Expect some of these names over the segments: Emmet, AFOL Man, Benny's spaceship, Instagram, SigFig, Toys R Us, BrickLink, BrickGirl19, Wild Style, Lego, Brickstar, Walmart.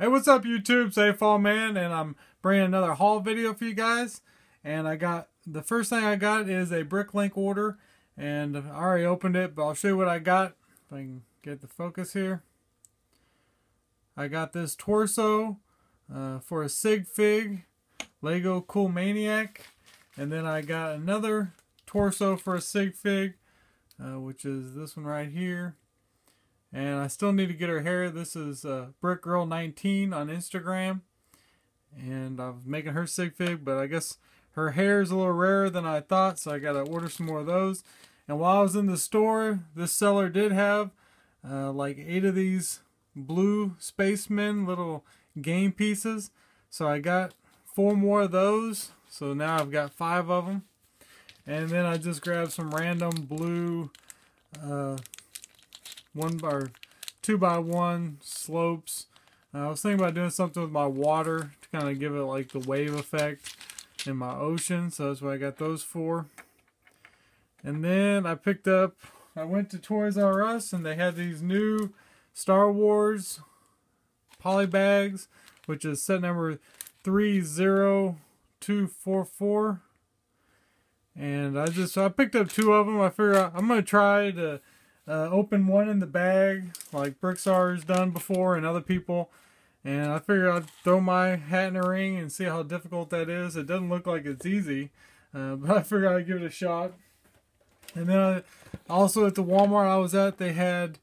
Hey, what's up YouTube? It's AFOL Man, and I'm bringing another haul video for you guys. And I got, the first thing I got is a BrickLink order, and I already opened it, but I'll show you what I got. If I can get the focus here. I got this torso for a SigFig, Lego Cool Maniac. And then I got another torso for a SigFig, which is this one right here. And I still need to get her hair. This is BrickGirl19 on Instagram. And I'm making her SigFig, but I guess her hair is a little rarer than I thought, so I got to order some more of those. And while I was in the store, this seller did have like 8 of these blue spacemen little game pieces. So I got 4 more of those. So now I've got 5 of them. And then I just grabbed some random blue... 1 or 2x1 slopes. I was thinking about doing something with my water to kind of give it like the wave effect in my ocean, so that's what I got those for. And then I picked up, I went to Toys R Us and they had these new Star Wars poly bags, which is set number 30244. And I picked up 2 of them. I figured I'm going to try to open one in the bag like Brickstar has done before and other people, and I figured I'd throw my hat in a ring and see how difficult that is. It doesn't look like it's easy, but I figured I'd give it a shot. And then also at the Walmart I was at, they had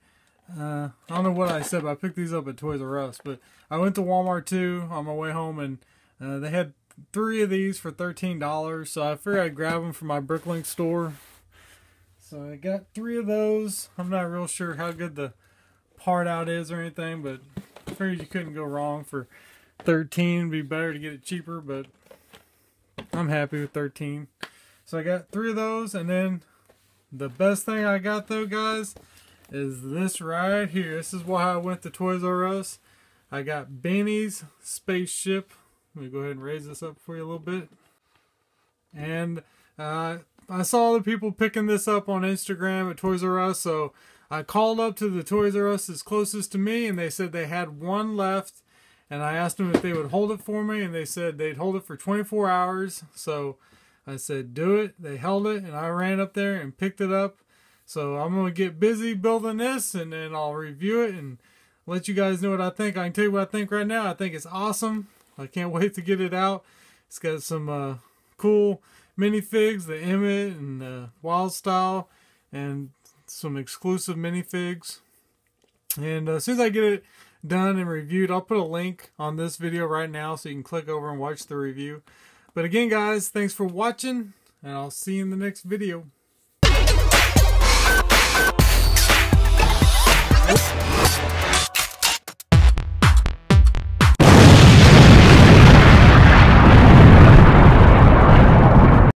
I don't know what I said, but I picked these up at Toys R Us, but I went to Walmart too on my way home, and they had 3 of these for $13, so I figured I'd grab them from my BrickLink store. So I got 3 of those. I'm not real sure how good the part out is or anything, but I figured you couldn't go wrong for 13. It'd be better to get it cheaper, but I'm happy with 13. So I got 3 of those, and then the best thing I got though, guys, is this right here. This is why I went to Toys R Us. I got Benny's Spaceship. Let me go ahead and raise this up for you a little bit. And I saw the people picking this up on Instagram at Toys R Us, so I called up to the Toys R Us that's closest to me, and they said they had 1 left, and I asked them if they would hold it for me, and they said they'd hold it for 24 hours, so I said do it. They held it, and I ran up there and picked it up. So I'm going to get busy building this, and then I'll review it and let you guys know what I think. I can tell you what I think right now. I think it's awesome. I can't wait to get it out. It's got some cool minifigs, the Emmet and Wild Style, and some exclusive minifigs. And as soon as I get it done and reviewed, I'll put a link on this video right now so you can click over and watch the review. But again, guys, thanks for watching, and I'll see you in the next video.